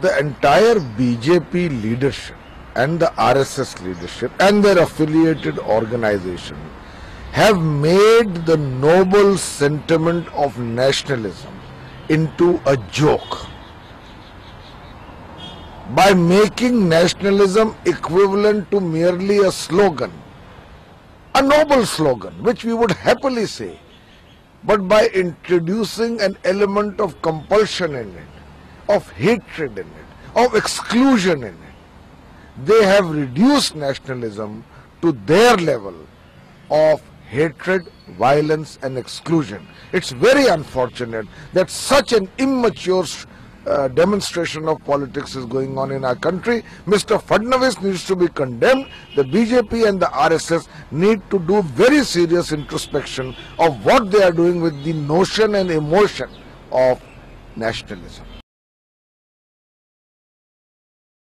The entire BJP leadership and the RSS leadership and their affiliated organization have made the noble sentiment of nationalism into a joke by making nationalism equivalent to merely a slogan, a noble slogan, which we would happily say, but by introducing an element of compulsion in it, of hatred in it, of exclusion in it. They have reduced nationalism to their level of hatred, violence and exclusion. It's very unfortunate that such an immature demonstration of politics is going on in our country. Mr. Fadnavis needs to be condemned. The BJP and the RSS need to do very serious introspection of what they are doing with the notion and emotion of nationalism.